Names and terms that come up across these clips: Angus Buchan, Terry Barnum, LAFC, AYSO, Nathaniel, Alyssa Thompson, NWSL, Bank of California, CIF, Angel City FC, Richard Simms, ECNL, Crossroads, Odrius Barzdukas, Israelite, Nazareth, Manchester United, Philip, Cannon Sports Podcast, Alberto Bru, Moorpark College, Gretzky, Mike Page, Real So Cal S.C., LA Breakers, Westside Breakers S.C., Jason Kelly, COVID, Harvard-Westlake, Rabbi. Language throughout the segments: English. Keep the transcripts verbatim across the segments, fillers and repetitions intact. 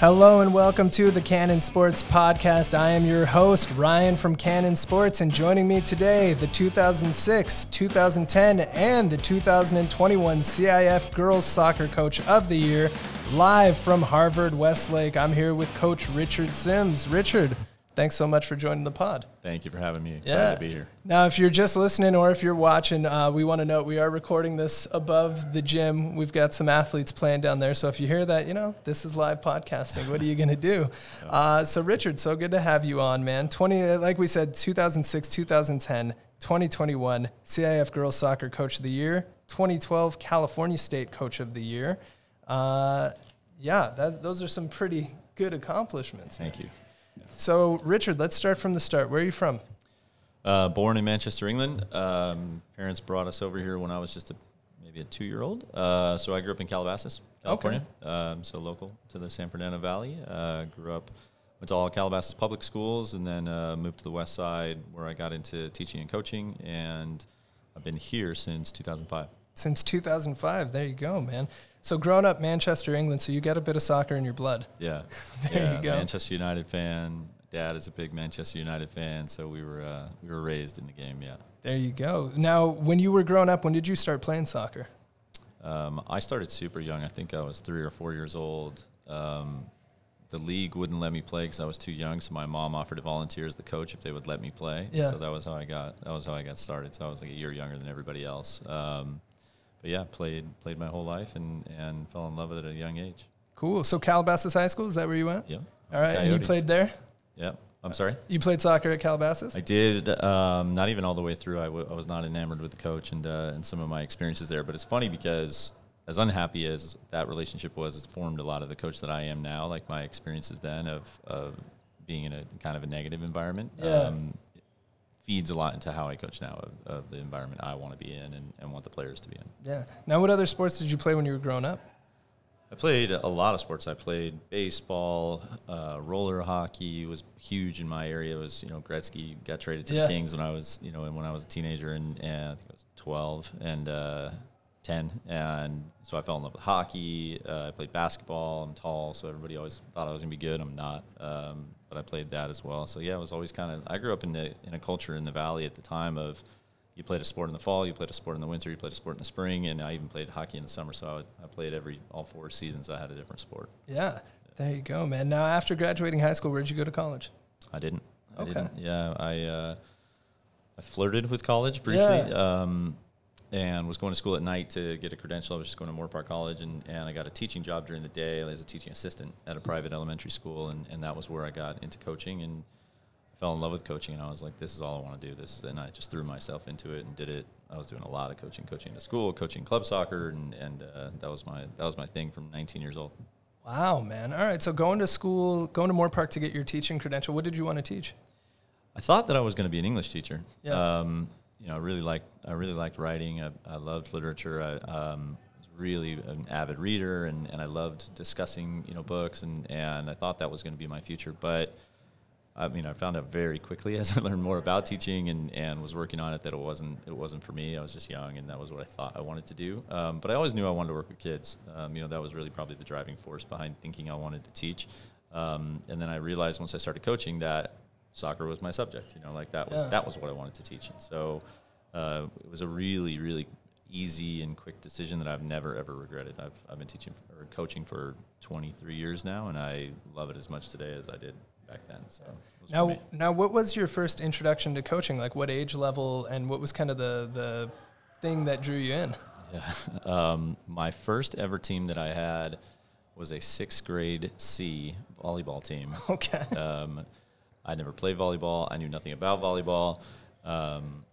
Hello and welcome to the Cannon Sports Podcast. I am your host, Ryan from Cannon Sports, and joining me today, the two thousand six, two thousand ten, and the two thousand twenty-one C I F Girls Soccer Coach of the Year, live from Harvard-Westlake. I'm here with Coach Richard Simms. Richard, thanks so much for joining the pod. Thank you for having me. Excited yeah. to be here. Now, if you're just listening or if you're watching, uh, we want to note we are recording this above the gym. We've got some athletes playing down there. So if you hear that, you know, this is live podcasting. What are you going to do? Uh, so, Richard, so good to have you on, man. twenty, like we said, two thousand six, two thousand ten, twenty twenty-one, C I F Girls Soccer Coach of the Year, twenty twelve, California State Coach of the Year. Uh, yeah, that, those are some pretty good accomplishments. Thank man. you. So, Richard, let's start from the start. Where are you from? Uh, born in Manchester, England. Um, parents brought us over here when I was just a, maybe a two-year-old. Uh, so I grew up in Calabasas, California, okay. um, so local to the San Fernando Valley. Uh, grew up, went to all Calabasas public schools, and then uh, moved to the west side where I got into teaching and coaching, and I've been here since two thousand five. Since two thousand five, there you go, man. So growing up Manchester, England, so you got a bit of soccer in your blood. Yeah, there yeah. you go. Manchester United fan. Dad is a big Manchester United fan, so we were uh, we were raised in the game. Yeah. There you go. Now, when you were growing up, when did you start playing soccer? Um, I started super young. I think I was three or four years old. Um, the league wouldn't let me play because I was too young, so my mom offered to volunteer as the coach if they would let me play. Yeah. So that was how I got that was how I got started. So I was like a year younger than everybody else. Um, But yeah, played played my whole life and, and fell in love with it at a young age. Cool. So Calabasas High School, is that where you went? Yeah. All right, Coyote. And you played there? Yeah. I'm sorry? You played soccer at Calabasas? I did, um, not even all the way through. I, w I was not enamored with the coach and, uh, and some of my experiences there. But it's funny because as unhappy as that relationship was, it's formed a lot of the coach that I am now, like my experiences then of, of being in a kind of a negative environment. Yeah. Um, feeds a lot into how I coach now of, of the environment I want to be in and, and want the players to be in. Yeah. Now, what other sports did you play when you were growing up? I played a lot of sports. I played baseball, uh, roller hockey was huge in my area. It was, you know, Gretzky got traded to yeah. the Kings when I was, you know, when I was a teenager and, and I think I was twelve and uh, ten. And so I fell in love with hockey. Uh, I played basketball. I'm tall, so everybody always thought I was going to be good. I'm not. Um, but I played that as well. So, yeah, it was always kind of – I grew up in, the, in a culture in the Valley at the time of you played a sport in the fall, you played a sport in the winter, you played a sport in the spring, and I even played hockey in the summer. So I, would, I played every – all four seasons I had a different sport. Yeah. There you go, man. Now, after graduating high school, where did you go to college? I didn't. I okay. didn't. Yeah, I, uh, I flirted with college briefly yeah. um, and was going to school at night to get a credential. I was just going to Moorpark College, and, and I got a teaching job during the day as a teaching assistant at a private elementary school, and, and that was where I got into coaching, and I fell in love with coaching, and I was like, this is all I want to do. This is, and I just threw myself into it and did it. I was doing a lot of coaching, coaching to school, coaching club soccer, and, and uh, that was my that was my thing from nineteen years old. Wow, man. All right, so going to school, going to Moorpark to get your teaching credential, what did you want to teach? I thought that I was going to be an English teacher. Yeah. Um, You know, I really liked, I really liked writing. I, I loved literature. I um, was really an avid reader, and, and I loved discussing, you know, books, and, and I thought that was going to be my future. But, I mean, I found out very quickly as I learned more about teaching and, and was working on it that it wasn't, it wasn't for me. I was just young, and that was what I thought I wanted to do. Um, but I always knew I wanted to work with kids. Um, you know, that was really probably the driving force behind thinking I wanted to teach. Um, and then I realized once I started coaching that soccer was my subject, you know, like that was yeah. that was what I wanted to teach. And so uh, it was a really, really easy and quick decision that I've never, ever regretted. I've, I've been teaching for, or coaching for twenty-three years now, and I love it as much today as I did back then. So now, now, what was your first introduction to coaching? Like what age level and what was kind of the, the thing that drew you in? Yeah. Um, my first ever team that I had was a sixth grade C volleyball team. Okay. Um, I never played volleyball. I knew nothing about volleyball. Um,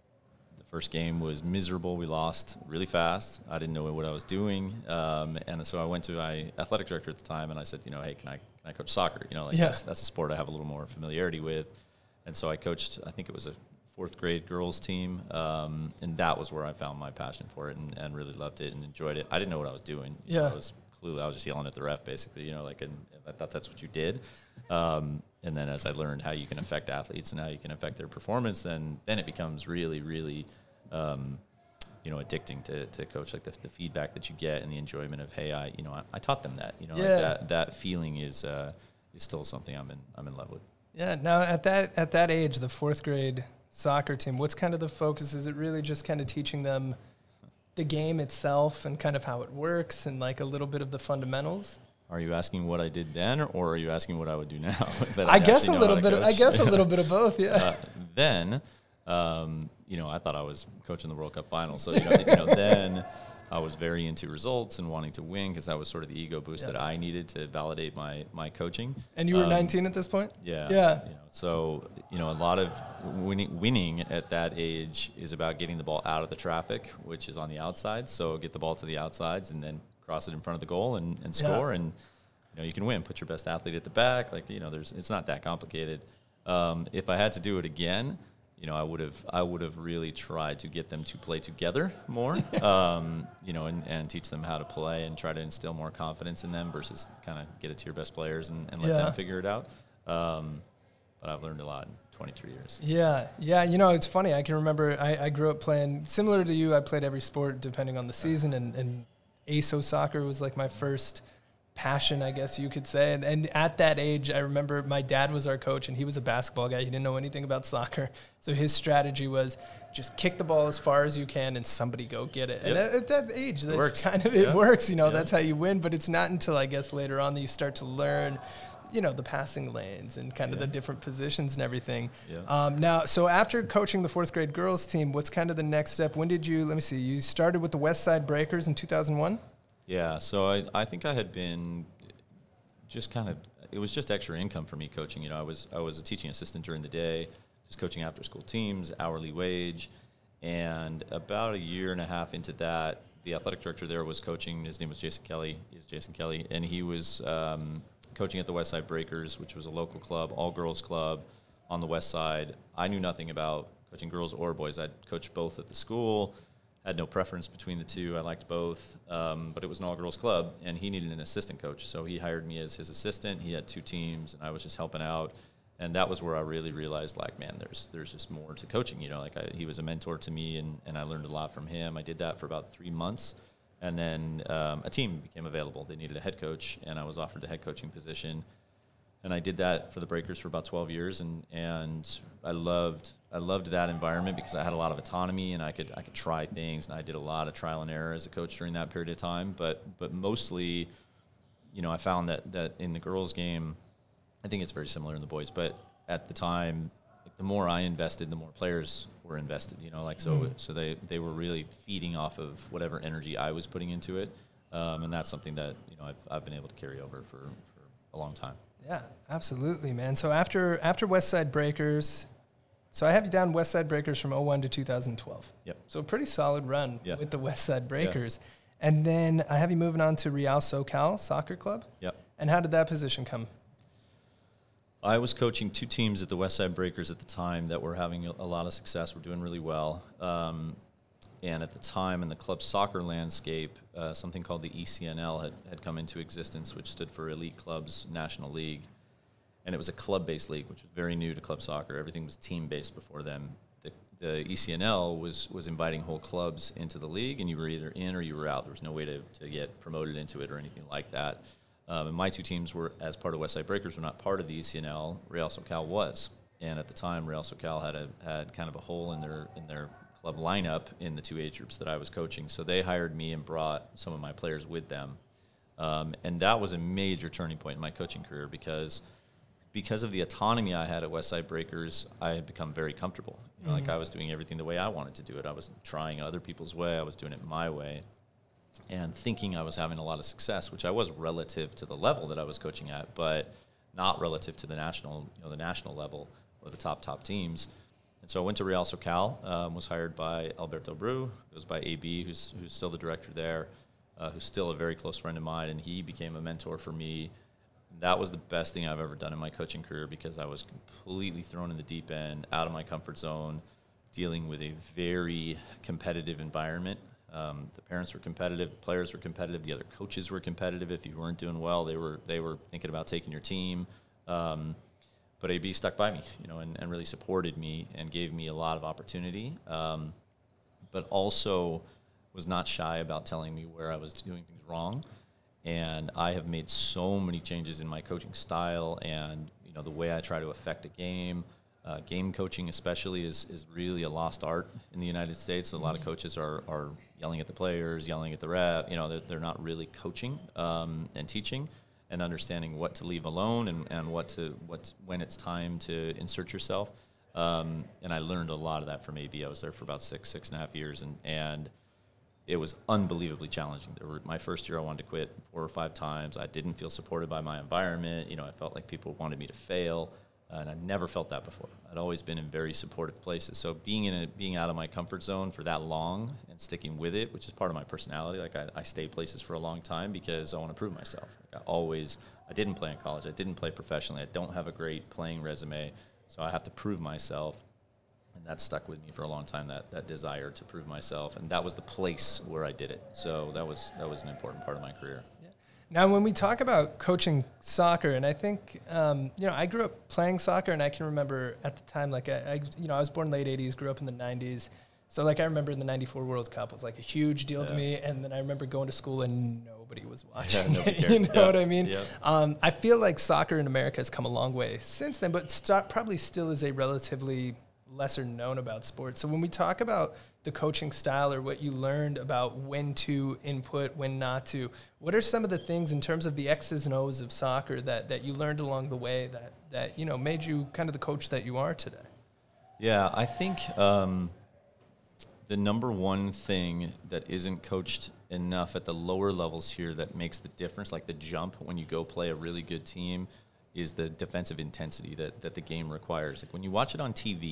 the first game was miserable. We lost really fast. I didn't know what I was doing. Um, and so I went to my athletic director at the time, and I said, you know, hey, can I, can I coach soccer? You know, like yeah. that's, that's a sport I have a little more familiarity with. And so I coached, I think it was a fourth grade girls team, um, and that was where I found my passion for it and, and really loved it and enjoyed it. I didn't know what I was doing. Yeah. You know, I was clueless. I was just yelling at the ref, basically, you know, like, and I thought that's what you did. Um, And then as I learned how you can affect athletes and how you can affect their performance, then then it becomes really, really um, you know, addicting to, to coach, like the, the feedback that you get and the enjoyment of, hey, I, you know, I, I taught them that, you know, yeah. like that, that feeling is, uh, is still something I'm in, I'm in love with. Yeah. Now at that, at that age, the fourth grade soccer team, what's kind of the focus? Is it really just kind of teaching them the game itself and kind of how it works and like a little bit of the fundamentals? Are you asking what I did then, or are you asking what I would do now? That I, I guess a little bit. Of, I guess a little bit of both. Yeah. Uh, then, um, you know, I thought I was coaching the World Cup final. So, you know, you know then I was very into results and wanting to win because that was sort of the ego boost yeah. that I needed to validate my my coaching. And you were um, nineteen at this point? Yeah. Yeah. You know, so, you know, a lot of winning, winning at that age is about getting the ball out of the traffic, which is on the outside. So get the ball to the outsides and then cross it in front of the goal and, and score, yeah. and you know you can win. Put your best athlete at the back, like you know. There's it's not that complicated. Um, if I had to do it again, you know, I would have I would have really tried to get them to play together more, um, you know, and, and teach them how to play and try to instill more confidence in them versus kind of get it to your best players and, and let yeah. them figure it out. Um, but I've learned a lot. twenty-three years. Yeah. Yeah. You know, it's funny. I can remember I, I grew up playing similar to you. I played every sport depending on the season, and, and A S O soccer was like my first passion, I guess you could say. And, and at that age, I remember my dad was our coach and he was a basketball guy. He didn't know anything about soccer. So his strategy was just kick the ball as far as you can and somebody go get it. Yep. And at, at that age, that's works. kind of, it yeah. works, you know, yeah. that's how you win. But it's not until I guess later on that you start to learn, you know, the passing lanes and kind yeah. of the different positions and everything. Yeah. Um, now, so after coaching the fourth grade girls team, what's kind of the next step? When did you, let me see, you started with the Westside Breakers in two thousand one? Yeah, so I, I think I had been just kind of, it was just extra income for me coaching. You know, I was I was a teaching assistant during the day, just coaching after school teams, hourly wage. And about a year and a half into that, the athletic director there was coaching. His name was Jason Kelly. He's Jason Kelly. And he was um, coaching at the Westside Breakers, which was a local club, all-girls club on the west side. I knew nothing about coaching girls or boys. I'd coached both at the school, had no preference between the two. I liked both, um, but it was an all-girls club, and he needed an assistant coach. So he hired me as his assistant. He had two teams, and I was just helping out. And that was where I really realized, like, man, there's there's just more to coaching. You know, like I, he was a mentor to me, and, and I learned a lot from him. I did that for about three months. And then um, a team became available. They needed a head coach, and I was offered the head coaching position. And I did that for the Breakers for about twelve years, and and I loved I loved that environment because I had a lot of autonomy, and I could I could try things, and I did a lot of trial and error as a coach during that period of time. But but mostly, you know, I found that that in the girls' game, I think it's very similar in the boys. But at the time, like, the more I invested, the more players were invested, you know, like, so mm. so they, they were really feeding off of whatever energy I was putting into it. Um, and that's something that, you know, I've, I've been able to carry over for, for a long time. Yeah, absolutely, man. So after, after Westside Breakers, so I have you down Westside Breakers from oh one to two thousand twelve. Yep. So a pretty solid run yeah. with the Westside Breakers. Yeah. And then I have you moving on to Real So Cal Soccer Club. Yep. And how did that position come? I was coaching two teams at the Westside Breakers at the time that were having a lot of success. We're doing really well. Um, and at the time in the club soccer landscape, uh, something called the E C N L had, had come into existence, which stood for Elite Clubs National League. And it was a club-based league, which was very new to club soccer. Everything was team-based before then. The, the E C N L was, was inviting whole clubs into the league, and you were either in or you were out. There was no way to, to get promoted into it or anything like that. Um, and my two teams were, as part of Westside Breakers, were not part of the E C N L. Real So Cal was, and at the time, Real So Cal had a had kind of a hole in their in their club lineup in the two age groups that I was coaching. So they hired me and brought some of my players with them, um, and that was a major turning point in my coaching career because because of the autonomy I had at Westside Breakers, I had become very comfortable. You know, mm-hmm. like I was doing everything the way I wanted to do it. I was trying other people's way. I was doing it my way. And thinking I was having a lot of success, which I was relative to the level that I was coaching at, but not relative to the national, you know, the national level or the top, top teams. And so I went to Real So Cal, um, was hired by Alberto Bru, goes by A B, who's, who's still the director there, uh, who's still a very close friend of mine, and he became a mentor for me. That was the best thing I've ever done in my coaching career because I was completely thrown in the deep end, out of my comfort zone, dealing with a very competitive environment. Um, the parents were competitive, the players were competitive, the other coaches were competitive. If you weren't doing well, they were they were thinking about taking your team. Um, but A B stuck by me, you know, and, and really supported me and gave me a lot of opportunity. Um, but also was not shy about telling me where I was doing things wrong. And I have made so many changes in my coaching style and, you know, the way I try to affect a game. Uh, game coaching especially is, is really a lost art in the United States. A lot of coaches are, are yelling at the players, yelling at the ref. You know, they're, they're not really coaching um, and teaching and understanding what to leave alone and, and what to what's, when it's time to insert yourself. Um, and I learned a lot of that from A B. I was there for about six, six and a half years, and, and it was unbelievably challenging. There were, my first year I wanted to quit four or five times. I didn't feel supported by my environment. You know, I felt like people wanted me to fail, uh, and I'd never felt that before. I'd always been in very supportive places. So being, in a, being out of my comfort zone for that long and sticking with it, which is part of my personality, like I, I stay places for a long time because I want to prove myself. Like I always, I didn't play in college. I didn't play professionally. I don't have a great playing resume. So I have to prove myself, and that stuck with me for a long time, that, that desire to prove myself, and that was the place where I did it. So that was, that was an important part of my career. Yeah. Now, when we talk about coaching soccer, and I think, um, you know, I grew up playing soccer, and I can remember at the time, like, I, I you know, I was born late eighties, grew up in the nineties. So, like, I remember the ninety-four World Cup was, like, a huge deal yeah. to me, and then I remember going to school and nobody was watching yeah, nobody it, you know yeah. what I mean? Yeah. Um, I feel like soccer in America has come a long way since then, but st- probably still is a relatively lesser known about sports. So when we talk about the coaching style or what you learned about when to input, when not to, what are some of the things in terms of the X's and O's of soccer that, that you learned along the way that, that, you know, made you kind of the coach that you are today? Yeah, I think... Um the number one thing that isn't coached enough at the lower levels here that makes the difference, like the jump when you go play a really good team, is the defensive intensity that, that the game requires. Like when you watch it on T V,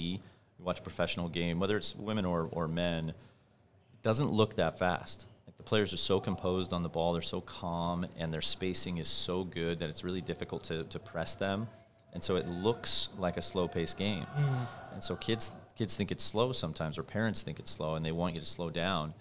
you watch a professional game, whether it's women or, or men, it doesn't look that fast. Like the players are so composed on the ball, they're so calm, and their spacing is so good that it's really difficult to, to press them. And so it looks like a slow-paced game. Mm. And so kids... Kids think it's slow sometimes, or parents think it's slow, and they want you to slow down.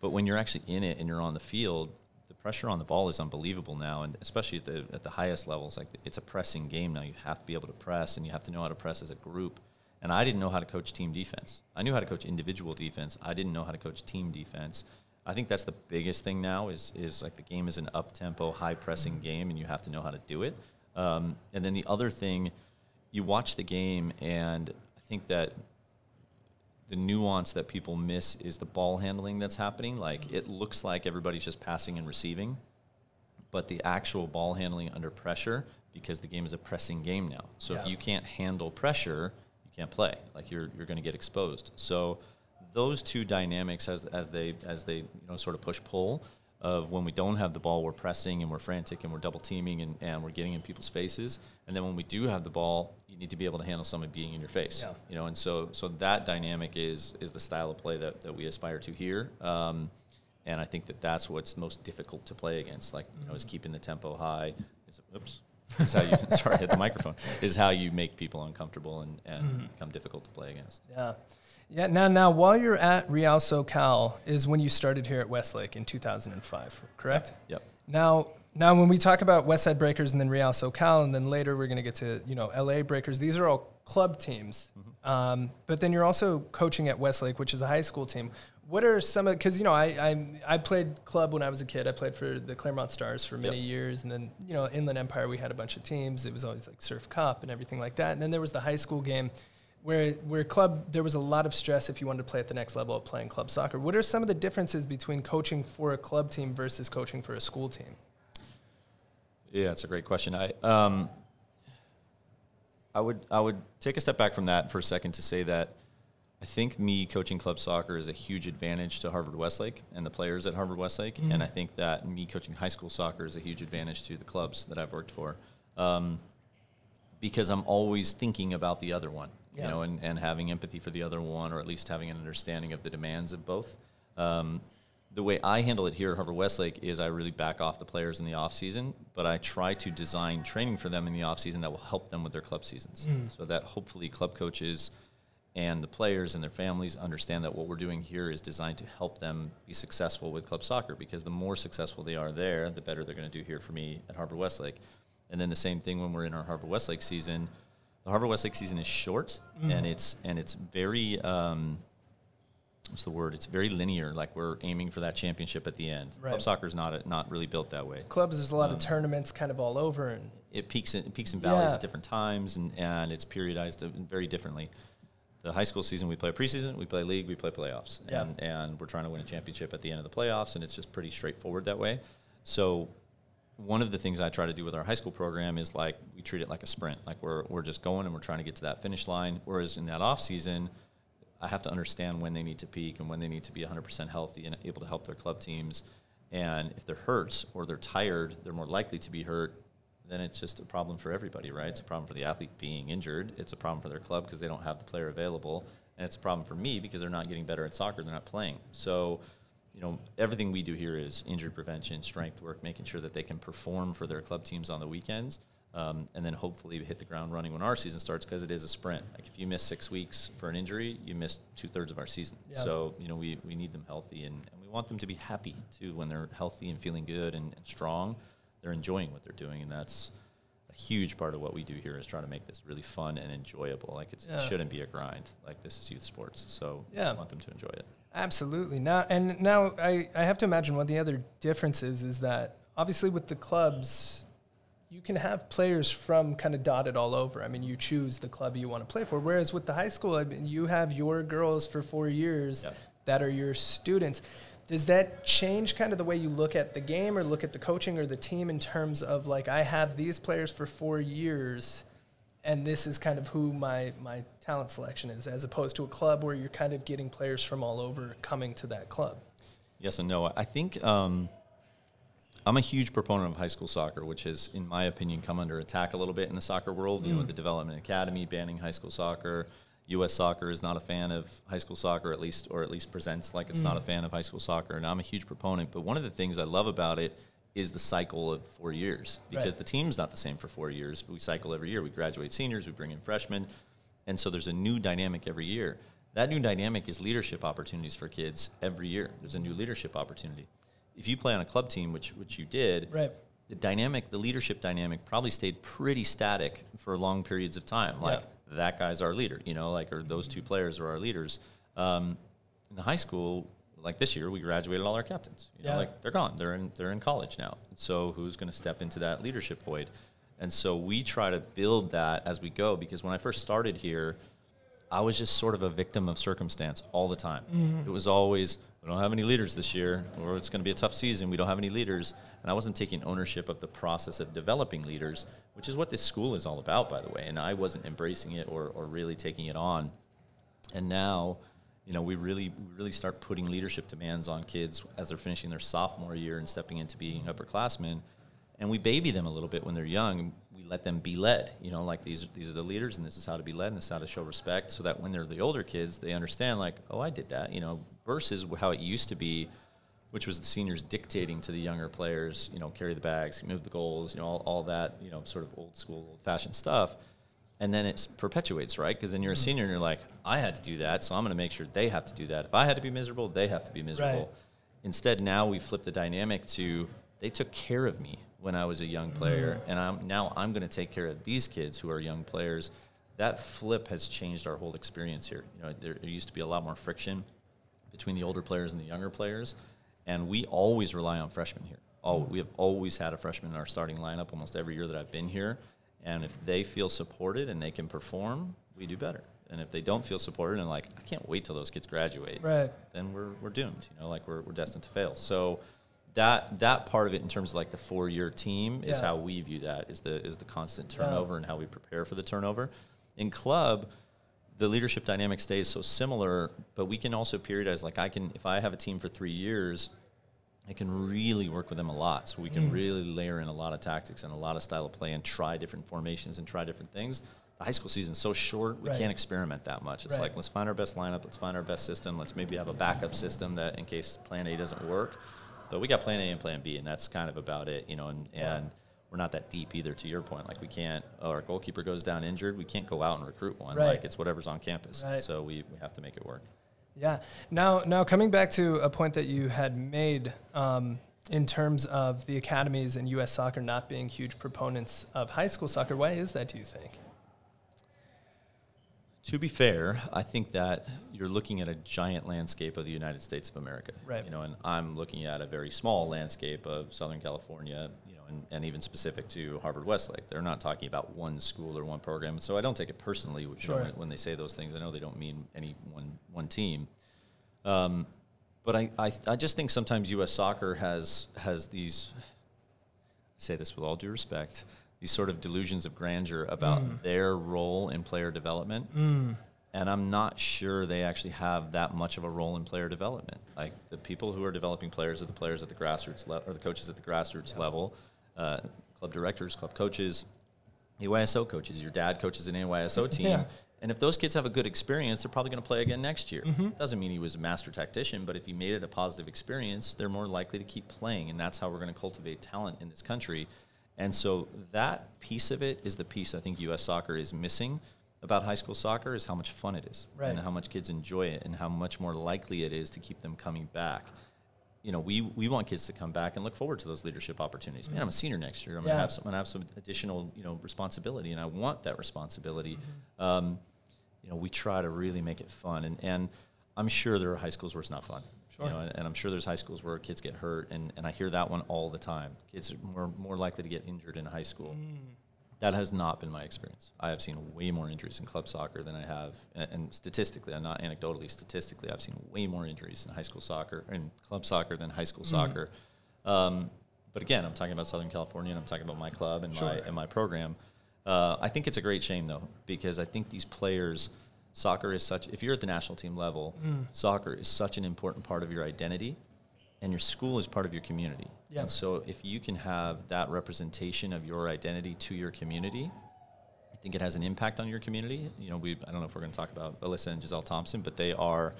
But when you're actually in it and you're on the field, the pressure on the ball is unbelievable now, and especially at the, at the highest levels. Like it's a pressing game now. You have to be able to press, and you have to know how to press as a group. And I didn't know how to coach team defense. I knew how to coach individual defense. I didn't know how to coach team defense. I think that's the biggest thing now is, is like the game is an up-tempo, high-pressing game, and you have to know how to do it. Um, and then the other thing, you watch the game, and I think that – the nuance that people miss is the ball handling that's happening. Like it looks like everybody's just passing and receiving, but the actual ball handling under pressure, because the game is a pressing game now. So yeah. if you can't handle pressure, you can't play. Like you're you're going to get exposed. So those two dynamics, as as they as they you know sort of push pull of when we don't have the ball, we're pressing and we're frantic and we're double teaming and, and we're getting in people's faces. And then when we do have the ball, you need to be able to handle someone being in your face. Yeah. You know, and so so that dynamic is is the style of play that, that we aspire to here. Um, and I think that that's what's most difficult to play against. Like, you know, is keeping the tempo high. Is, oops. Is how you, sorry, I hit the microphone. Is how you make people uncomfortable and, and mm-hmm. become difficult to play against. Yeah. Yeah, now, now, while you're at Real So Cal is when you started here at Westlake in two thousand five, correct? Yep. yep. Now, now, when we talk about Westside Breakers and then Real So Cal, and then later we're going to get to, you know, L A Breakers, these are all club teams. Mm-hmm. Um, but then you're also coaching at Westlake, which is a high school team. What are some of, because, you know, I, I I played club when I was a kid. I played for the Claremont Stars for many yep. years. And then, you know, Inland Empire, we had a bunch of teams. It was always like Surf Cup and everything like that. And then there was the high school game. Where where club, there was a lot of stress if you wanted to play at the next level of playing club soccer. What are some of the differences between coaching for a club team versus coaching for a school team? Yeah, that's a great question. I um, I would I would take a step back from that for a second to say that I think me coaching club soccer is a huge advantage to Harvard-Westlake and the players at Harvard-Westlake, mm-hmm. and I think that me coaching high school soccer is a huge advantage to the clubs that I've worked for, um, because I'm always thinking about the other one. You know, and, and having empathy for the other one, or at least having an understanding of the demands of both. Um, the way I handle it here at Harvard-Westlake is I really back off the players in the off season, but I try to design training for them in the off season that will help them with their club seasons, mm. so that hopefully club coaches and the players and their families understand that what we're doing here is designed to help them be successful with club soccer, because the more successful they are there, the better they're going to do here for me at Harvard-Westlake. And then the same thing when we're in our Harvard-Westlake season. The Harvard-Westlake season is short, mm. and it's and it's very um, what's the word? It's very linear. Like we're aiming for that championship at the end. Right. Club soccer is not a, not really built that way. Clubs, there's a lot um, of tournaments kind of all over, and it peaks and peaks and valleys yeah. at different times, and and it's periodized very differently. The high school season, we play preseason, we play league, we play playoffs, yeah. and and we're trying to win a championship at the end of the playoffs, and it's just pretty straightforward that way. So one of the things I try to do with our high school program is like we treat it like a sprint, like we're we're just going and we're trying to get to that finish line. Whereas in that off season, I have to understand when they need to peak and when they need to be one hundred percent healthy and able to help their club teams. And if they're hurt or they're tired, they're more likely to be hurt. Then it's just a problem for everybody, right? It's a problem for the athlete being injured. It's a problem for their club because they don't have the player available. And it's a problem for me because they're not getting better at soccer. They're not playing. So, you know, everything we do here is injury prevention, strength work, making sure that they can perform for their club teams on the weekends. Um, and then hopefully hit the ground running when our season starts, because it is a sprint. Like if you miss six weeks for an injury, you miss two thirds of our season. Yeah. So, you know, we, we need them healthy, and, and we want them to be happy too. When they're healthy and feeling good and, and strong, they're enjoying what they're doing. And that's a huge part of what we do here, is trying to make this really fun and enjoyable. Like it's, yeah. it shouldn't be a grind. Like this is youth sports. So yeah. we want them to enjoy it. Absolutely. Now, and now I, I have to imagine one of the other differences is that obviously with the clubs, you can have players from kind of dotted all over. I mean, you choose the club you want to play for. Whereas with the high school, I mean, you have your girls for four years yep. that are your students. Does that change kind of the way you look at the game or look at the coaching or the team in terms of like, I have these players for four years and this is kind of who my, my talent selection is, as opposed to a club where you're kind of getting players from all over coming to that club? Yes and no. I think... Um I'm a huge proponent of high school soccer, which has, in my opinion, come under attack a little bit in the soccer world. Mm. You know, the Development Academy banning high school soccer. U S Soccer is not a fan of high school soccer, at least, or at least presents like it's mm. not a fan of high school soccer. And I'm a huge proponent. But one of the things I love about it is the cycle of four years, because right. the team's not the same for four years. But we cycle every year. We graduate seniors. We bring in freshmen. And so there's a new dynamic every year. That new dynamic is leadership opportunities for kids every year. There's a new leadership opportunity. If you play on a club team, which which you did, right. the dynamic, the leadership dynamic probably stayed pretty static for long periods of time. Like, yeah. that guy's our leader, you know, like, or those two players are our leaders. Um, in the high school, like this year, we graduated all our captains. You know, yeah. like, they're gone. They're in, they're in college now. So who's going to step into that leadership void? And so we try to build that as we go, because when I first started here, I was just sort of a victim of circumstance all the time. Mm-hmm. It was always... we don't have any leaders this year, or it's going to be a tough season. We don't have any leaders. And I wasn't taking ownership of the process of developing leaders, which is what this school is all about, by the way. And I wasn't embracing it or, or really taking it on. And now, you know, we really, really start putting leadership demands on kids as they're finishing their sophomore year and stepping into being upperclassmen. And we baby them a little bit when they're young. We let them be led, you know, like these, these are the leaders, and this is how to be led, and this is how to show respect, so that when they're the older kids, they understand, like, oh, I did that, you know, versus how it used to be, which was the seniors dictating to the younger players, you know, carry the bags, move the goals, you know, all, all that, you know, sort of old school, old-fashioned stuff. And then it perpetuates, right? Because then you're a senior and you're like, I had to do that, so I'm going to make sure they have to do that. If I had to be miserable, they have to be miserable. Right. Instead, now we flip the dynamic to they took care of me when I was a young player, and I'm, now I'm going to take care of these kids who are young players. That flip has changed our whole experience here. You know, there, there used to be a lot more friction between the older players and the younger players, and we always rely on freshmen here. All, we have always had a freshman in our starting lineup almost every year that I've been here, and if they feel supported and they can perform, we do better. And if they don't feel supported and like, I can't wait till those kids graduate, right. then we're, we're doomed. You know, like we're, we're destined to fail. So That that part of it, in terms of like the four-year team, is yeah. how we view that, is the is the constant turnover yeah. and how we prepare for the turnover. In club, the leadership dynamic stays so similar, but we can also periodize. Like I can, if I have a team for three years, I can really work with them a lot. So we can mm. really layer in a lot of tactics and a lot of style of play and try different formations and try different things. The high school season is so short, we right. can't experiment that much. It's right. like, let's find our best lineup, let's find our best system, let's maybe have a backup system that in case plan A doesn't work. But we got plan A and plan B, and that's kind of about it, you know, and, and we're not that deep either, to your point. Like we can't, oh, our goalkeeper goes down injured, we can't go out and recruit one. Right. Like it's whatever's on campus. Right. So we, we have to make it work. Yeah. Now, now coming back to a point that you had made um, in terms of the academies and U S soccer not being huge proponents of high school soccer, why is that, do you think? To be fair, I think that you're looking at a giant landscape of the United States of America. Right. You know, and I'm looking at a very small landscape of Southern California, you know, and, and even specific to Harvard-Westlake. They're not talking about one school or one program. So I don't take it personally sure. when they say those things. I know they don't mean any one, one team. Um, but I, I, I just think sometimes U S soccer has, has these, I say this with all due respect, these sort of delusions of grandeur about mm. their role in player development. Mm. And I'm not sure they actually have that much of a role in player development. Like, the people who are developing players are the players at the grassroots level, or the coaches at the grassroots yeah. level, uh, club directors, club coaches, A Y S O coaches. Your dad coaches an A Y S O team. Yeah. And if those kids have a good experience, they're probably going to play again next year. Mm-hmm. Doesn't mean he was a master tactician, but if he made it a positive experience, they're more likely to keep playing. And that's how we're going to cultivate talent in this country. And so that piece of it is the piece I think U S soccer is missing about high school soccer, is how much fun it is, right. and how much kids enjoy it, and how much more likely it is to keep them coming back. You know, we, we want kids to come back and look forward to those leadership opportunities. Man, I'm a senior next year. I'm yeah. going to have some, I'm gonna have some additional, you know, responsibility, and I want that responsibility. Mm-hmm. um, you know, we try to really make it fun. And, and I'm sure there are high schools where it's not fun. Sure. You know, and, and I'm sure there's high schools where kids get hurt, and, and I hear that one all the time. Kids are more, more likely to get injured in high school. Mm. That has not been my experience. I have seen way more injuries in club soccer than I have, and, and statistically, not anecdotally, statistically, I've seen way more injuries in high school soccer, in club soccer than high school mm. soccer. Um, but again, I'm talking about Southern California, and I'm talking about my club and, sure. my, and my program. Uh, I think it's a great shame, though, because I think these players... Soccer is such, if you're at the national team level, mm. soccer is such an important part of your identity, and your school is part of your community. Yeah. And so if you can have that representation of your identity to your community, I think it has an impact on your community. You know, we, I don't know if we're going to talk about Alyssa and Gisele Thompson, but they are,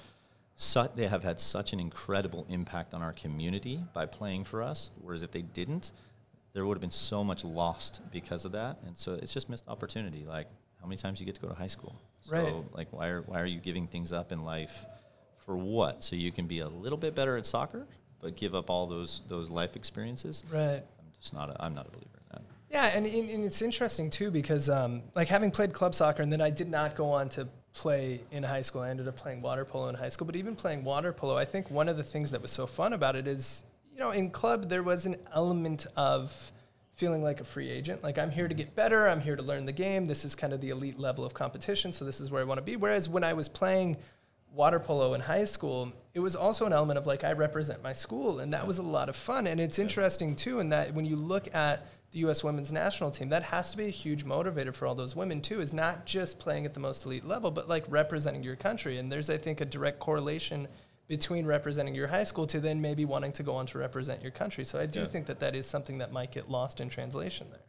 su they have had such an incredible impact on our community by playing for us, whereas if they didn't, there would have been so much lost because of that. And so it's just missed opportunity. Like, how many times you get to go to high school? So, right. like, why are, why are you giving things up in life for what? So you can be a little bit better at soccer, but give up all those those life experiences? Right. I'm just not a, I'm not a believer in that. Yeah, and, and, and it's interesting, too, because, um, like, having played club soccer, and then I did not go on to play in high school. I ended up playing water polo in high school. But even playing water polo, I think one of the things that was so fun about it is, you know, in club, there was an element of feeling like a free agent. Like, I'm here to get better. I'm here to learn the game. This is kind of the elite level of competition, so this is where I want to be. Whereas when I was playing water polo in high school, it was also an element of, like, I represent my school, and that was a lot of fun. And it's interesting, too, in that when you look at the U S women's national team, that has to be a huge motivator for all those women, too, is not just playing at the most elite level, but, like, representing your country. And there's, I think, a direct correlation between representing your high school to then maybe wanting to go on to represent your country. So I do yeah. think that that is something that might get lost in translation there.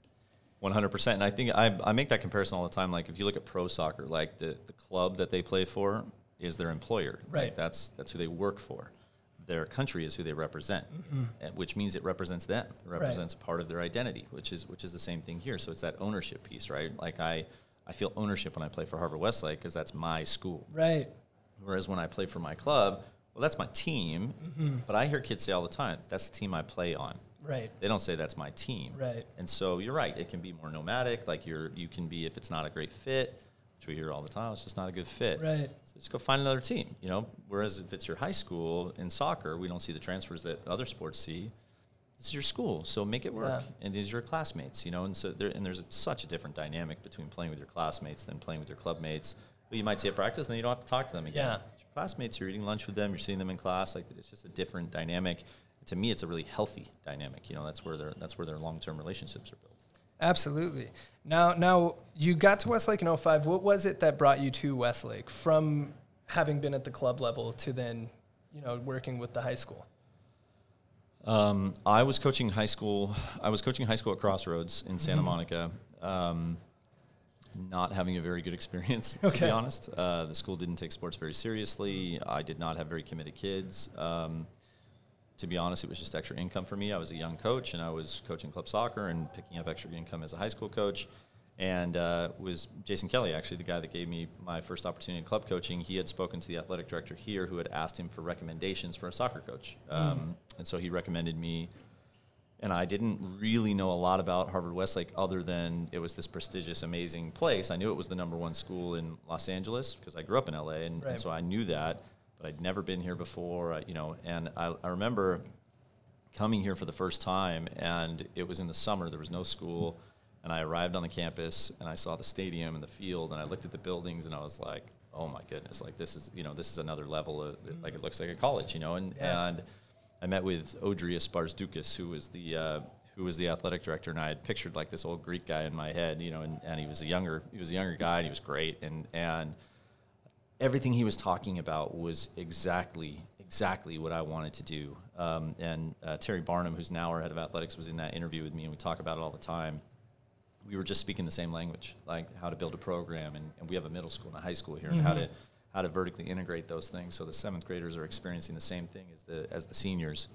one hundred percent. And I think I, I make that comparison all the time. Like, if you look at pro soccer, like, the, the club that they play for is their employer. Right. Like, that's, that's who they work for. Their country is who they represent, mm-hmm. which means it represents them. It represents right. part of their identity, which is, which is the same thing here. So it's that ownership piece, right? Like, I, I feel ownership when I play for Harvard-Westlake because that's my school. Right. Whereas when I play for my club, well, that's my team, mm-hmm. but I hear kids say all the time, that's the team I play on. Right. They don't say that's my team. Right. And so you're right. It can be more nomadic. Like, you're, you can be, if it's not a great fit, which we hear all the time, it's just not a good fit. Right. So just go find another team, you know, whereas if it's your high school in soccer, we don't see the transfers that other sports see. It's your school, so make it work. Yeah. And these are your classmates, you know, and so there, and there's a, such a different dynamic between playing with your classmates than playing with your club mates. Well, you might see at practice, and then you don't have to talk to them again. Yeah. It's your classmates, you're eating lunch with them, you're seeing them in class. Like, it's just a different dynamic. To me, it's a really healthy dynamic. You know, that's where their that's where their long-term relationships are built. Absolutely. Now, now you got to Westlake in oh five. What was it that brought you to Westlake from having been at the club level to then, you know, working with the high school? Um, I was coaching high school. I was coaching high school at Crossroads in Santa mm-hmm. Monica. Um, Not having a very good experience, okay. to be honest. Uh, the school didn't take sports very seriously. I did not have very committed kids. Um, to be honest, it was just extra income for me. I was a young coach, and I was coaching club soccer and picking up extra income as a high school coach. And uh, was Jason Kelly, actually, the guy that gave me my first opportunity in club coaching. He had spoken to the athletic director here, who had asked him for recommendations for a soccer coach. Um, mm. And so he recommended me. And I didn't really know a lot about Harvard-Westlake other than it was this prestigious, amazing place. I knew it was the number one school in Los Angeles because I grew up in L A, and, right. and so I knew that. But I'd never been here before, you know. And I, I remember coming here for the first time, and it was in the summer. There was no school. And I arrived on the campus, and I saw the stadium and the field, and I looked at the buildings, and I was like, oh, my goodness. Like, this is, you know, this is another level. Of, mm. Like, it looks like a college, you know. And, yeah. and I met with Odrius Barzdukas, who was the uh, who was the athletic director, and I had pictured like this old Greek guy in my head, you know, and, and he was a younger he was a younger guy, and he was great, and and everything he was talking about was exactly exactly what I wanted to do. Um, and uh, Terry Barnum, who's now our head of athletics, was in that interview with me, and we talk about it all the time. We were just speaking the same language, like how to build a program, and, and we have a middle school and a high school here, mm-hmm. and how to. how to vertically integrate those things so the seventh graders are experiencing the same thing as the as the seniors.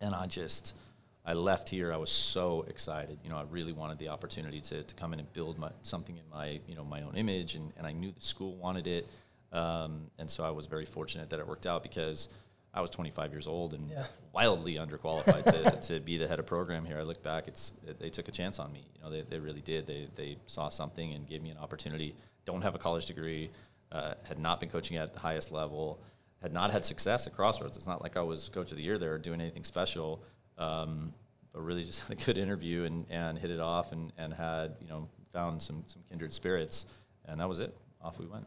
And I just, I left here, I was so excited. You know, I really wanted the opportunity to, to come in and build my, something in my, you know, my own image, and, and I knew the school wanted it. Um, and so I was very fortunate that it worked out because I was twenty-five years old and yeah. wildly underqualified to, to be the head of program here. I look back, it's they took a chance on me. You know, they, they really did. They, they saw something and gave me an opportunity. Don't have a college degree. Uh, had not been coaching at the highest level, had not had success at Crossroads. It's not like I was coach of the year there or doing anything special, um, but really just had a good interview and, and hit it off and, and had, you know, found some, some kindred spirits. And that was it. Off we went.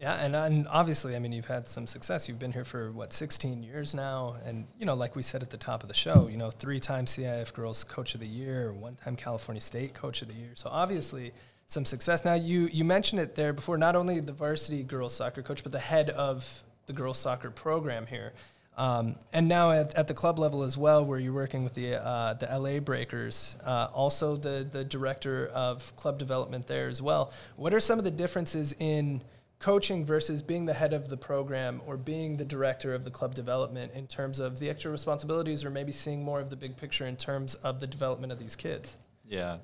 Yeah, and, and obviously, I mean, you've had some success. You've been here for, what, sixteen years now? And, you know, like we said at the top of the show, you know, three-time C I F Girls Coach of the Year, one-time California State Coach of the Year. So obviously some success. Now, you, you mentioned it there before, not only the varsity girls soccer coach, but the head of the girls soccer program here. Um, and now at, at the club level as well, where you're working with the, uh, the L A Breakers, uh, also the, the director of club development there as well. What are some of the differences in coaching versus being the head of the program or being the director of the club development in terms of the extra responsibilities or maybe seeing more of the big picture in terms of the development of these kids? Yeah.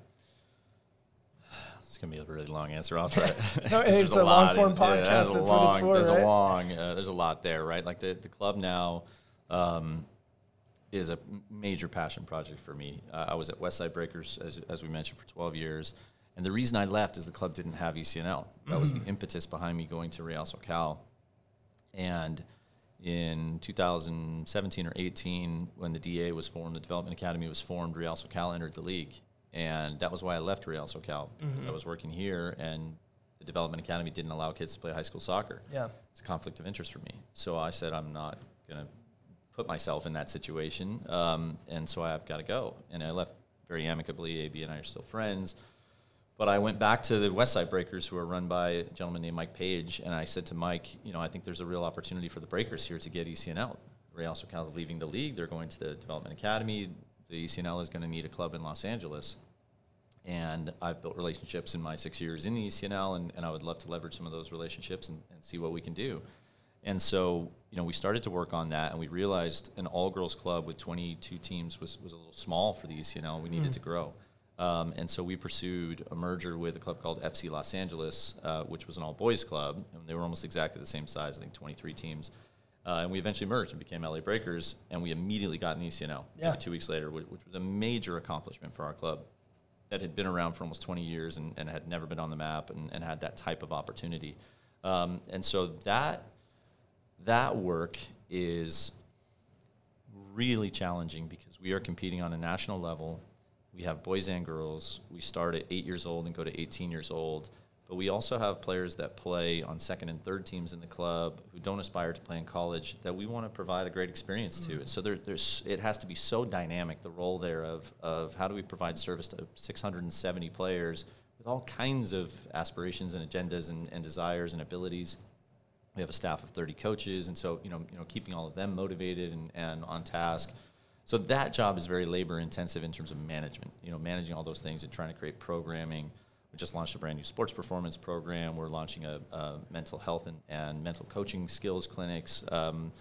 It's going to be a really long answer. I'll try it. no, it's a, a long-form podcast. Yeah, that's long, what it's for, there's right? A long, uh, there's a lot there, right? Like the, the club now um, is a major passion project for me. Uh, I was at Westside Breakers, as, as we mentioned, for twelve years. And the reason I left is the club didn't have E C N L. That was the impetus behind me going to Real So Cal. And in two thousand seventeen or eighteen, when the D A was formed, the Development Academy was formed, Real So Cal entered the league. And that was why I left Real So Cal, because mm-hmm. I was working here, and the Development Academy didn't allow kids to play high school soccer. Yeah, it's a conflict of interest for me. So I said, I'm not going to put myself in that situation, um, and so I've got to go. And I left very amicably. A B and I are still friends. But I went back to the Westside Breakers, who are run by a gentleman named Mike Page, and I said to Mike, you know, I think there's a real opportunity for the Breakers here to get E C N L. Real So Cal's leaving the league. They're going to the Development Academy. The E C N L is going to need a club in Los Angeles, and I've built relationships in my six years in the E C N L, and, and I would love to leverage some of those relationships and, and see what we can do. And so, you know, we started to work on that, and we realized an all-girls club with twenty-two teams was, was a little small for the E C N L. We needed mm. to grow. Um, and so we pursued a merger with a club called F C Los Angeles, uh, which was an all-boys club, and they were almost exactly the same size, I think twenty-three teams. Uh, and we eventually merged and became L A Breakers, and we immediately got an E C N L yeah. two weeks later, which, which was a major accomplishment for our club that had been around for almost twenty years and, and had never been on the map and, and had that type of opportunity. Um, and so that, that work is really challenging because we are competing on a national level. We have boys and girls. We start at eight years old and go to eighteen years old. But we also have players that play on second and third teams in the club who don't aspire to play in college that we want to provide a great experience mm-hmm. to. And so there, there's, it has to be so dynamic, the role there of, of how do we provide service to six hundred seventy players with all kinds of aspirations and agendas and, and desires and abilities. We have a staff of thirty coaches, and so you know, you know, keeping all of them motivated and, and on task. So that job is very labor-intensive in terms of management, you know, managing all those things and trying to create programming. We just launched a brand new sports performance program. We're launching a, a mental health and, and mental coaching skills clinics, um,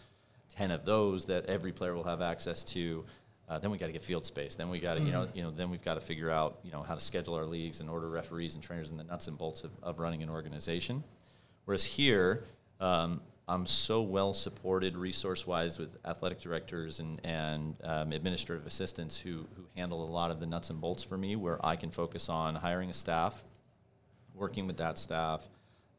ten of those that every player will have access to. Uh, then we got to get field space. Then we got to, mm. you know, you know, then we've got to figure out, you know, how to schedule our leagues and order referees and trainers and the nuts and bolts of, of running an organization. Whereas here, um, I'm so well supported resource-wise with athletic directors and, and um, administrative assistants who, who handle a lot of the nuts and bolts for me, where I can focus on hiring a staff, working with that staff,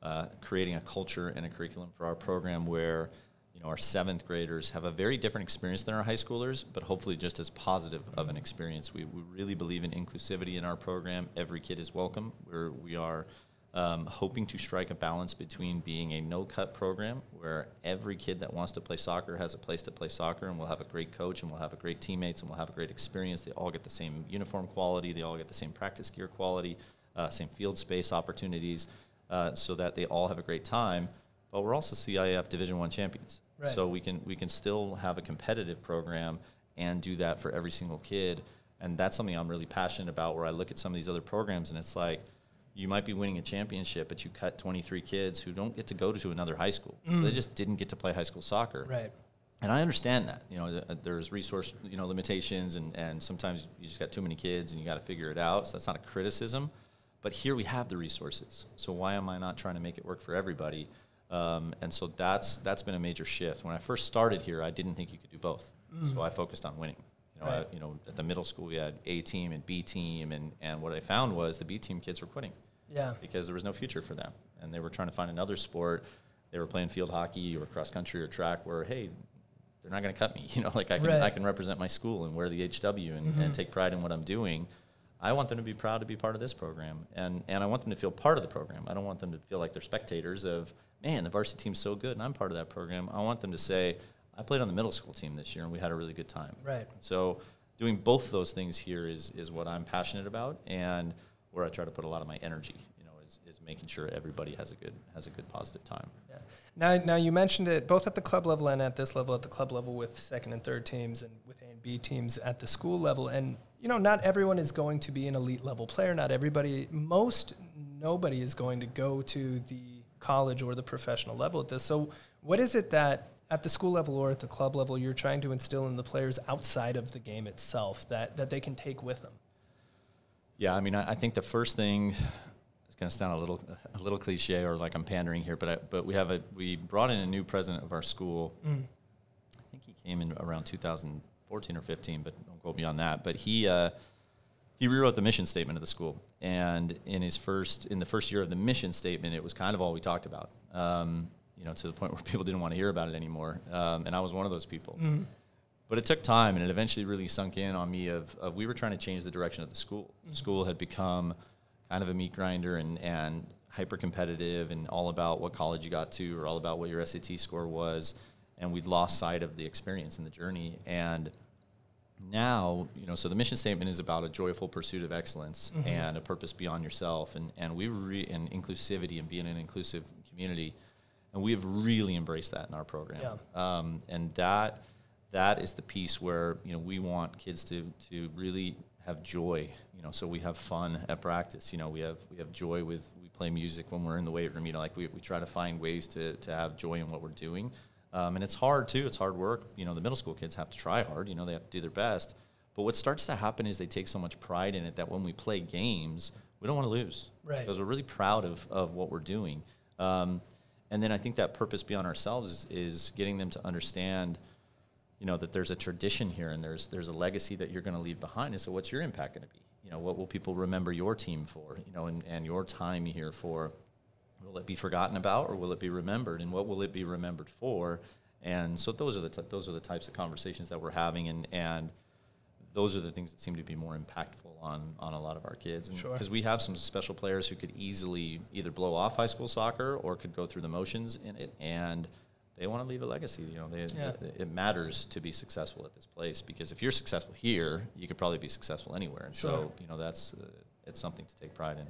uh, creating a culture and a curriculum for our program where you know our seventh graders have a very different experience than our high schoolers, but hopefully just as positive of an experience. We, we really believe in inclusivity in our program. Every kid is welcome. We're, we are... Um, hoping to strike a balance between being a no-cut program where every kid that wants to play soccer has a place to play soccer, and we'll have a great coach, and we'll have a great teammates, and we'll have a great experience. They all get the same uniform quality. They all get the same practice gear quality, uh, same field space opportunities, uh, so that they all have a great time. But we're also C I F Division I champions. Right. So we can, we can still have a competitive program and do that for every single kid. And that's something I'm really passionate about, where I look at some of these other programs, and it's like, you might be winning a championship, but you cut twenty-three kids who don't get to go to another high school. Mm. So they just didn't get to play high school soccer. Right. And I understand that. You know, there's resource, you know, limitations, and, and sometimes you just got too many kids and you got to figure it out. So that's not a criticism. But here we have the resources. So why am I not trying to make it work for everybody? Um, and so that's that's been a major shift. When I first started here, I didn't think you could do both. Mm. So I focused on winning. Right. I, you know, at the middle school, we had A team and B team, and, and what I found was the B team kids were quitting, yeah, because there was no future for them, and they were trying to find another sport. They were playing field hockey or cross country or track, where hey, they're not going to cut me, you know, like I can right. I can represent my school and wear the H W and, mm-hmm. and take pride in what I'm doing. I want them to be proud to be part of this program, and and I want them to feel part of the program. I don't want them to feel like they're spectators of, man, the varsity team's so good and I'm part of that program. I want them to say, I played on the middle school team this year, and we had a really good time. Right. So doing both those things here is, is what I'm passionate about, and where I try to put a lot of my energy, you know, is, is making sure everybody has a good, has a good positive time. Yeah. Now, now you mentioned it both at the club level and at this level, at the club level with second and third teams and with A and B teams at the school level. And, you know, not everyone is going to be an elite level player. Not everybody, most nobody is going to go to the college or the professional level at this. So what is it that, at the school level or at the club level, you're trying to instill in the players outside of the game itself that, that they can take with them? Yeah, I mean, I, I think the first thing, it's going to sound a little a little cliche or like I'm pandering here, but I, but we have a we brought in a new president of our school. Mm. I think he came in around two thousand fourteen or fifteen, but don't go beyond that. But he uh, he rewrote the mission statement of the school, and in his first in the first year of the mission statement, it was kind of all we talked about. Um, You know, to the point where people didn't want to hear about it anymore. Um, and I was one of those people. Mm. But it took time, and it eventually really sunk in on me of, of we were trying to change the direction of the school. Mm. School had become kind of a meat grinder and, and hyper-competitive and all about what college you got to or all about what your S A T score was. And we'd lost sight of the experience and the journey. And now, you know, so the mission statement is about a joyful pursuit of excellence mm-hmm. and a purpose beyond yourself. And, and we re- and inclusivity and being an inclusive community. And we have really embraced that in our program. Yeah. Um, and that that is the piece where, you know, we want kids to, to really have joy, you know, so we have fun at practice. You know, we have we have joy with, we play music when we're in the weight room, you know, like we, we try to find ways to, to have joy in what we're doing. Um, and it's hard too, it's hard work. You know, the middle school kids have to try hard, you know, they have to do their best. But what starts to happen is they take so much pride in it that when we play games, we don't want to lose. Right. Because we're really proud of, of what we're doing. Um, And then I think that purpose beyond ourselves is, is getting them to understand, you know, that there's a tradition here and there's there's a legacy that you're going to leave behind. And so what's your impact going to be? You know, what will people remember your team for, you know, and, and your time here for? Will it be forgotten about or will it be remembered? And what will it be remembered for? And so those are the t- those are the types of conversations that we're having. And, and those are the things that seem to be more impactful on, on a lot of our kids. And sure. Because we have some special players who could easily either blow off high school soccer or could go through the motions in it, and they want to leave a legacy. You know, they, yeah. it, it matters to be successful at this place, because if you're successful here, you could probably be successful anywhere. And sure. so, you know, that's uh, it's something to take pride in.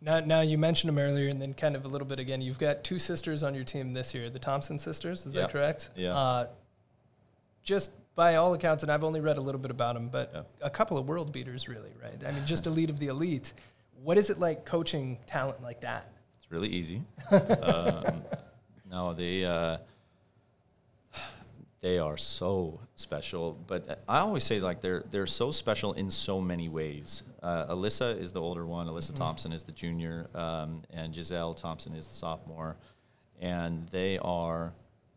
Now, now you mentioned them earlier, and then kind of a little bit again. You've got two sisters on your team this year, the Thompson sisters. Is yeah. that correct? Yeah. Uh, just... by all accounts, and I've only read a little bit about them, but yeah. a couple of world beaters, really, right? I mean, just elite of the elite. What is it like coaching talent like that? It's really easy. um, no, they uh, they are so special. But I always say, like, they're they're so special in so many ways. Uh, Alyssa is the older one. Alyssa mm-hmm. Thompson is the junior, um, and Gisele Thompson is the sophomore. And they are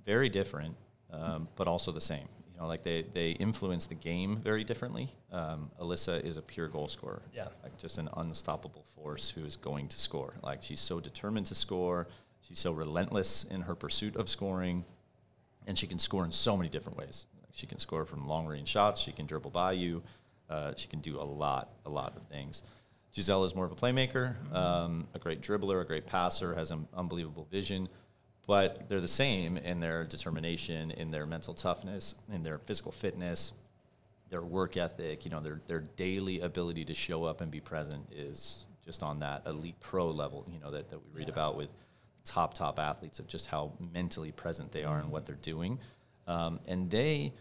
very different, um, but also the same. You know, like they, they influence the game very differently. Um, Alyssa is a pure goal scorer. Yeah. Like just an unstoppable force who is going to score. Like she's so determined to score. She's so relentless in her pursuit of scoring. And she can score in so many different ways. Like she can score from long range shots. She can dribble by you. Uh, she can do a lot, a lot of things. Gisele is more of a playmaker, um, a great dribbler, a great passer, has an unbelievable vision. But they're the same in their determination, in their mental toughness, in their physical fitness, their work ethic. You know, their their daily ability to show up and be present is just on that elite pro level, you know, that, that we read yeah. about with top, top athletes, of just how mentally present they are and what they're doing. Um, and they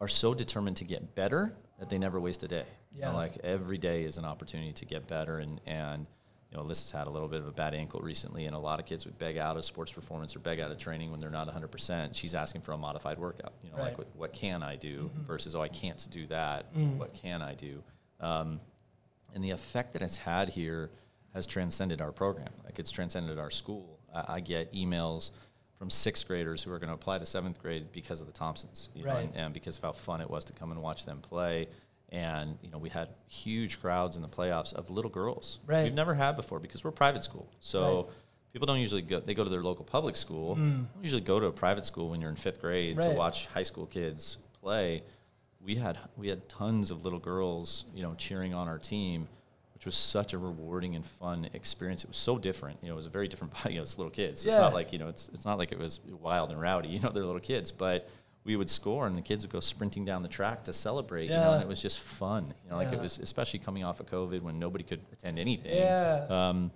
are so determined to get better that they never waste a day. Yeah. You know, like every day is an opportunity to get better. And, and you know, Alyssa's had a little bit of a bad ankle recently, and a lot of kids would beg out of sports performance or beg out of training when they're not one hundred percent. She's asking for a modified workout. You know, right. like, what, what can I do mm-hmm. versus, oh, I can't do that. Mm. What can I do? Um, and the effect that it's had here has transcended our program. Like, it's transcended our school. I, I get emails from sixth graders who are going to apply to seventh grade because of the Thompsons, you right. know, and, and because of how fun it was to come and watch them play. And, you know, we had huge crowds in the playoffs of little girls. Right. We've never had before, because we're a private school. So right. people don't usually go, they go to their local public school. Mm. They usually go to a private school when you're in fifth grade right. to watch high school kids play. We had, we had tons of little girls, you know, cheering on our team, which was such a rewarding and fun experience. It was so different. You know, it was a very different body. You know, it's little kids. Yeah. It's not like, you know, it's, it's not like it was wild and rowdy. You know, they're little kids, but we would score, and the kids would go sprinting down the track to celebrate, yeah. you know, and it was just fun. You know, like yeah. it was, especially coming off of COVID when nobody could attend anything. Yeah. Um,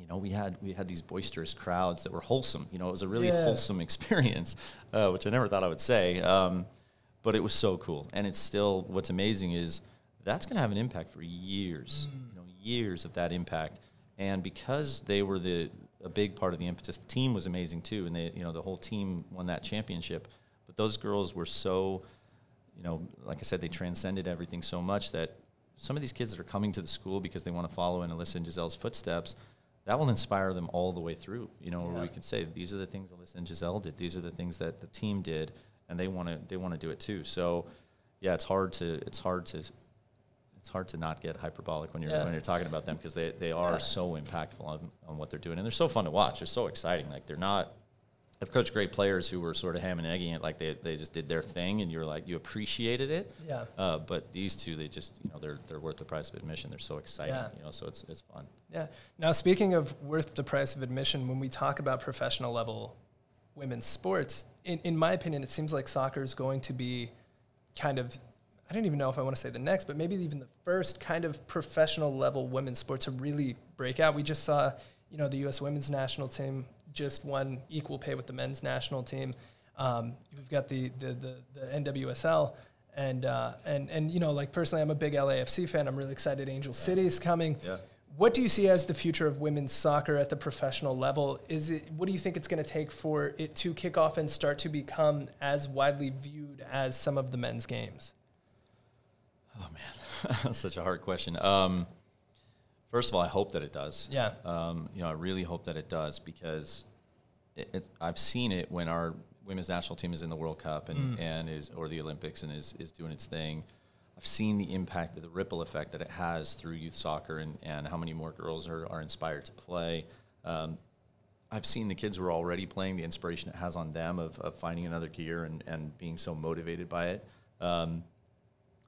you know, we had we had these boisterous crowds that were wholesome. You know, it was a really yeah. wholesome experience, uh, which I never thought I would say, um, but it was so cool. And it's still, what's amazing is that's going to have an impact for years, mm. you know, years of that impact. And because they were the a big part of the impetus, the team was amazing too, and they, you know, the whole team won that championship. But those girls were so, you know, like I said, they transcended everything so much that some of these kids that are coming to the school because they want to follow in Alyssa and Gisele's footsteps, that will inspire them all the way through. You know, yeah. where we can say, these are the things Alyssa and Gisele did. These are the things that the team did, and they want to they want to do it too. So, yeah, it's hard to it's hard to it's hard to not get hyperbolic when you're yeah. when you're talking about them, because they, they are yeah. so impactful on, on what they're doing, and they're so fun to watch. They're so exciting. Like, they're not. I've coached great players who were sort of ham and egging it, like they, they just did their thing, and you're like, you appreciated it. Yeah. Uh, but these two, they just, you know, they're they're worth the price of admission. They're so exciting, yeah. you know, so it's it's fun. Yeah. Now, speaking of worth the price of admission, when we talk about professional level women's sports, in, in my opinion, it seems like soccer is going to be kind of, I don't even know if I want to say the next, but maybe even the first kind of professional level women's sport to really break out. We just saw, you know, the U S women's national team just won equal pay with the men's national team. Um, you've got the the the, the N W S L, and uh, and and you know, like, personally, I'm a big L A F C fan. I'm really excited. Angel City is coming. Yeah. What do you see as the future of women's soccer at the professional level? Is it what do you think it's going to take for it to kick off and start to become as widely viewed as some of the men's games? Oh man, that's such a hard question. Um, First of all, I hope that it does. Yeah. Um, you know, I really hope that it does, because it, it, I've seen it when our women's national team is in the World Cup and, mm. and is or the Olympics and is is doing its thing. I've seen the impact, the ripple effect that it has through youth soccer, and, and how many more girls are, are inspired to play. Um, I've seen the kids who are already playing, the inspiration it has on them of, of finding another gear and, and being so motivated by it. Um,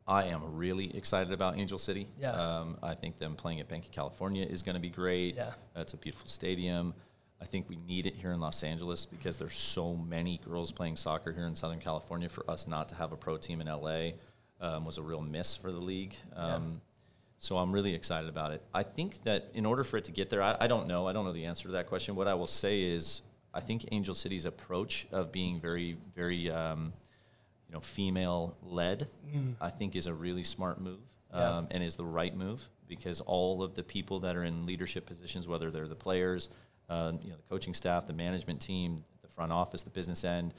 I am really excited about Angel City. Yeah. Um, I think them playing at Bank of California is going to be great. Yeah. It's a beautiful stadium. I think we need it here in Los Angeles, because there's so many girls playing soccer here in Southern California. For us not to have a pro team in L A um, was a real miss for the league. Um, yeah. So I'm really excited about it. I think that in order for it to get there, I, I don't know. I don't know the answer to that question. What I will say is I think Angel City's approach of being very, very um, – you know, female-led, mm. I think is a really smart move, um, yeah. and is the right move, because all of the people that are in leadership positions, whether they're the players, uh, you know, the coaching staff, the management team, the front office, the business end,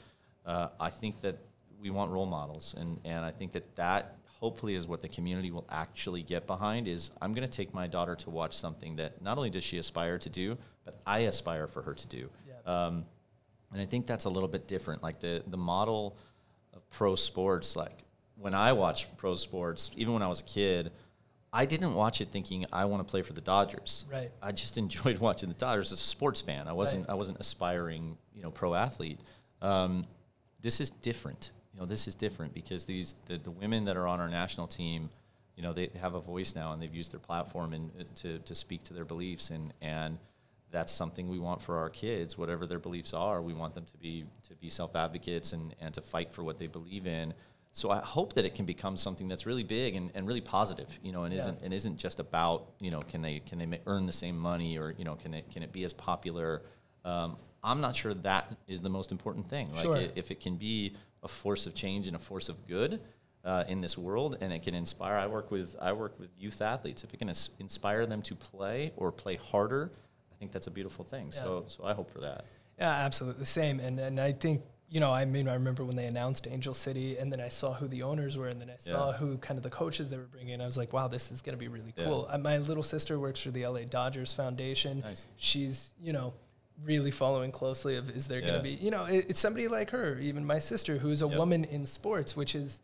uh, I think that we want role models, and, and I think that that hopefully is what the community will actually get behind, is I'm going to take my daughter to watch something that not only does she aspire to do, but I aspire for her to do. Yeah. Um, And I think that's a little bit different. Like the, the model of pro sports, like when I watch pro sports, even when I was a kid, I didn't watch it thinking I want to play for the Dodgers. Right. I just enjoyed watching the Dodgers as a sports fan. I wasn't, right. I wasn't aspiring, you know, pro athlete. Um, this is different. You know, this is different because these the, the women that are on our national team, you know, they have a voice now and they've used their platform and to to speak to their beliefs, and and that's something we want for our kids. Whatever their beliefs are, we want them to be to be self-advocates and and to fight for what they believe in. So I hope that it can become something that's really big and, and really positive, you know, and yeah. isn't and isn't just about, you know, can they can they earn the same money, or, you know, can it can it be as popular? Um, I'm not sure that is the most important thing. Like sure. if it can be a force of change and a force of good uh, in this world, and it can inspire. I work with I work with youth athletes. If it can inspire them to play or play harder, I think that's a beautiful thing. Yeah. So, so I hope for that. Yeah, absolutely. Same. And, and I think, you know, I mean, I remember when they announced Angel City, and then I saw who the owners were, and then I yeah. saw who kind of the coaches they were bringing. I was like, wow, this is going to be really yeah. cool. I, my little sister works for the L A Dodgers Foundation. Nice. She's, you know, really following closely of, is there yeah. going to be, you know, it, it's somebody like her, even my sister, who is a yep. woman in sports, which is,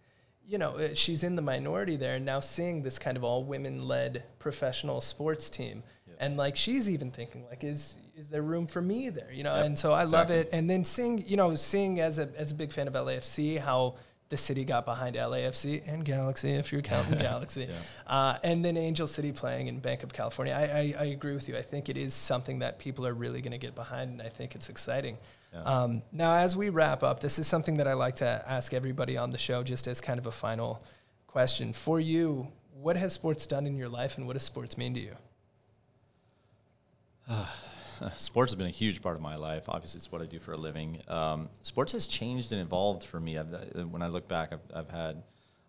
you know, it, she's in the minority there. And now seeing this kind of all women led professional sports team. Yep. And like, she's even thinking like, is, is there room for me there? You know? Yep. And so I exactly. love it. And then seeing, you know, seeing as a, as a big fan of L A F C, how the city got behind L A F C and Galaxy, if you're counting Galaxy. Yeah. Uh, and then Angel City playing in Bank of California. I, I, I agree with you. I think it is something that people are really going to get behind, and I think it's exciting. Yeah. Um, now, as we wrap up, this is something that I like to ask everybody on the show just as kind of a final question. For you, what has sports done in your life, and what does sports mean to you? Uh, sports has been a huge part of my life. Obviously, it's what I do for a living. Um, sports has changed and evolved for me. I've, uh, when I look back, I've, I've had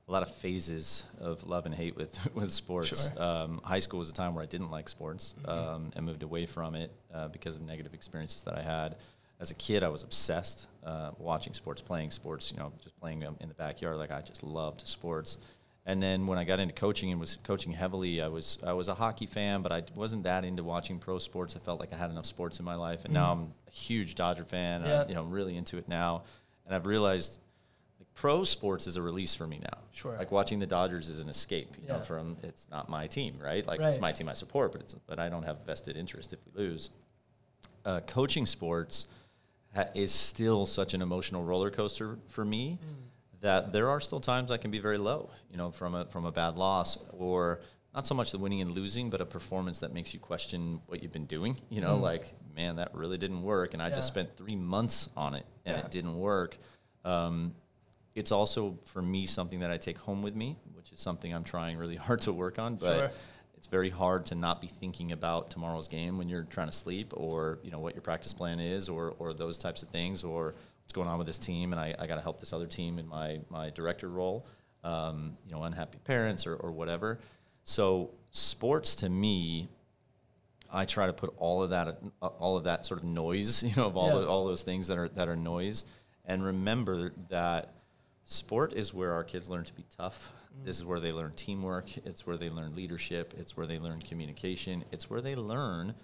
a lot of phases of love and hate with, with sports. Sure. Um, high school was a time where I didn't like sports um, mm-hmm. and moved away from it uh, because of negative experiences that I had. As a kid, I was obsessed uh, watching sports, playing sports, you know, just playing um, in the backyard. Like, I just loved sports. And then when I got into coaching and was coaching heavily, I was I was a hockey fan, but I wasn't that into watching pro sports. I felt like I had enough sports in my life, and mm. now I'm a huge Dodger fan. Yeah. I, you know, I'm really into it now, and I've realized like, pro sports is a release for me now. Sure, like watching the Dodgers is an escape. You yeah. know, from it's not my team, right? Like right. it's my team I support, but it's but I don't have vested interest if we lose. Uh, coaching sports ha is still such an emotional roller coaster for me. Mm. That there are still times I can be very low, you know, from a, from a bad loss, or not so much the winning and losing, but a performance that makes you question what you've been doing. You know, mm. like, man, that really didn't work. And I yeah. just spent three months on it and yeah. it didn't work. Um, it's also, for me, something that I take home with me, which is something I'm trying really hard to work on. But sure. it's very hard to not be thinking about tomorrow's game when you're trying to sleep, or, you know, what your practice plan is, or, or those types of things, or what's going on with this team, and I, I got to help this other team in my my director role, um, you know, unhappy parents or, or whatever. So sports to me, I try to put all of that uh, all of that sort of noise, you know, of all yeah. the, all those things that are that are noise, and remember that sport is where our kids learn to be tough. Mm. This is where they learn teamwork. It's where they learn leadership. It's where they learn communication. It's where they learn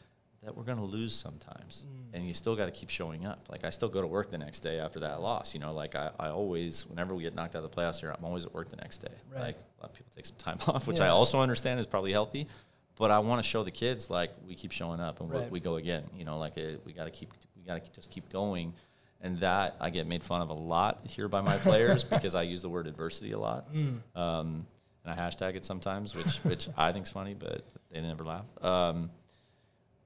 that we're going to lose sometimes, mm. and you still got to keep showing up. Like, I still go to work the next day after that loss, you know, like I, I always, whenever we get knocked out of the playoffs here, I'm always at work the next day. Right. Like, a lot of people take some time off, which yeah. I also understand is probably healthy, but I want to show the kids, like, we keep showing up, and right. we, we go again, you know, like it, we got to keep, we got to just keep going. And that I get made fun of a lot here by my players because I use the word adversity a lot. Mm. Um, and I hashtag it sometimes, which, which I think's funny, but they never laugh. Um,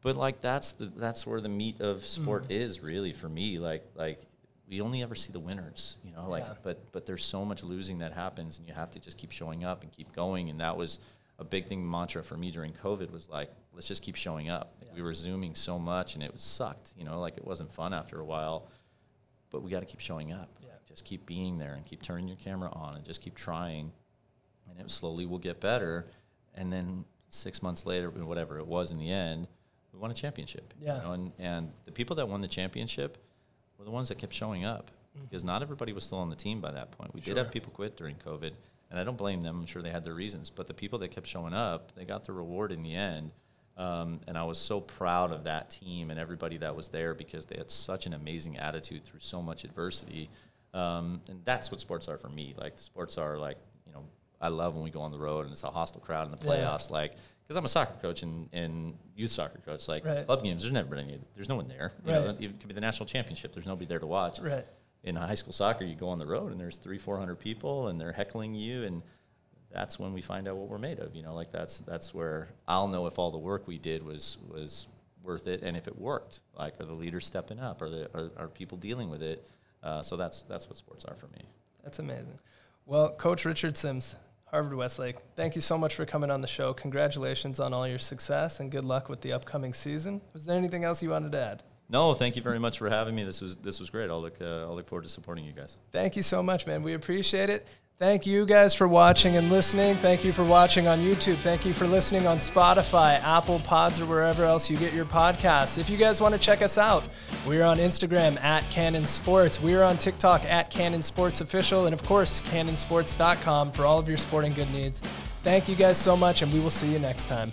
But like that's the that's where the meat of sport mm. is really for me. Like like we only ever see the winners, you know. Like yeah. but but there's so much losing that happens, and you have to just keep showing up and keep going. And that was a big thing mantra for me during COVID was like, let's just keep showing up. Like, yeah. we were Zooming so much, and it was sucked, you know. Like, it wasn't fun after a while, but we got to keep showing up. Yeah. Like, just keep being there and keep turning your camera on and just keep trying, and it slowly will get better. And then six months later, whatever it was in the end, we won a championship. Yeah. You know, and, and the people that won the championship were the ones that kept showing up, mm-hmm. because not everybody was still on the team by that point. We sure. did have people quit during COVID, and I don't blame them. I'm sure they had their reasons. But the people that kept showing up, they got the reward in the end. Um, and I was so proud of that team and everybody that was there because they had such an amazing attitude through so much adversity. Um, and that's what sports are for me. Like, the sports are like, you know, I love when we go on the road and it's a hostile crowd in the playoffs. Yeah. Like, because I'm a soccer coach and, and youth soccer coach. Like, right. club games, there's never been any, there's no one there. You right. know, it could be the national championship. There's nobody there to watch. Right. In high school soccer, you go on the road and there's three, four hundred people and they're heckling you, and that's when we find out what we're made of. You know, like that's that's where I'll know if all the work we did was was worth it, and if it worked. Like, are the leaders stepping up? Are the are, are people dealing with it? Uh, so that's that's what sports are for me. That's amazing. Well, Coach Richard Simms, Harvard-Westlake, thank you so much for coming on the show. Congratulations on all your success and good luck with the upcoming season. Was there anything else you wanted to add? No, thank you very much for having me. This was this was great. I'll look uh, I'll look forward to supporting you guys. Thank you so much, man. We appreciate it. Thank you guys for watching and listening. Thank you for watching on YouTube. Thank you for listening on Spotify, Apple Pods, or wherever else you get your podcasts. If you guys want to check us out, we're on Instagram at Cannon Sports. We're on TikTok at Cannon Sports Official. And, of course, cannon sports dot com for all of your sporting good needs. Thank you guys so much, and we will see you next time.